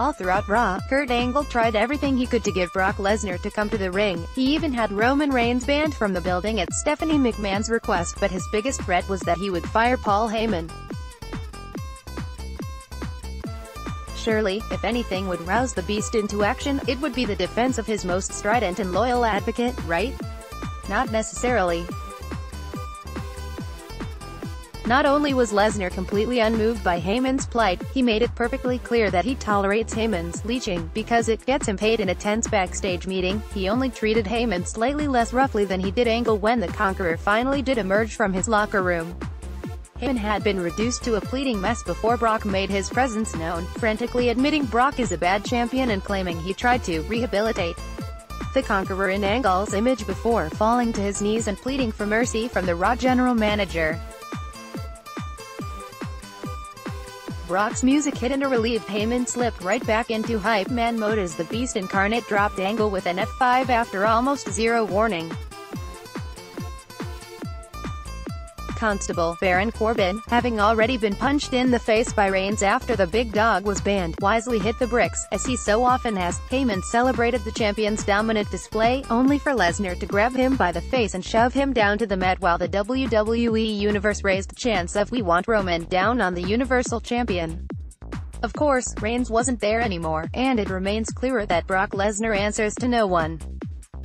All throughout Raw, Kurt Angle tried everything he could to get Brock Lesnar to come to the ring. He even had Roman Reigns banned from the building at Stephanie McMahon's request, but his biggest threat was that he would fire Paul Heyman. Surely, if anything would rouse the beast into action, it would be the defense of his most strident and loyal advocate, right? Not necessarily. Not only was Lesnar completely unmoved by Heyman's plight, he made it perfectly clear that he tolerates Heyman's leeching, because it gets him paid. In a tense backstage meeting, he only treated Heyman slightly less roughly than he did Angle when the Conqueror finally did emerge from his locker room. Heyman had been reduced to a pleading mess before Brock made his presence known, frantically admitting Brock is a bad champion and claiming he tried to rehabilitate the Conqueror in Angle's image before falling to his knees and pleading for mercy from the Raw general manager. Brock's music hit, and a relieved Heyman slipped right back into hype man mode as the Beast Incarnate dropped Angle with an F5 after almost zero warning. Constable Baron Corbin, having already been punched in the face by Reigns after the big dog was banned, wisely hit the bricks, as he so often has. Heyman celebrated the champion's dominant display, only for Lesnar to grab him by the face and shove him down to the mat while the WWE Universe raised chants of "We want Roman down on the Universal Champion." Of course, Reigns wasn't there anymore, and it remains clearer that Brock Lesnar answers to no one.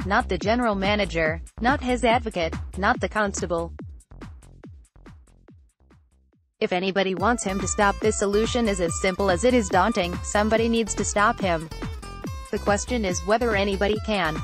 Not the general manager, not his advocate, not the constable. If anybody wants him to stop, this solution is as simple as it is daunting. Somebody needs to stop him. The question is whether anybody can.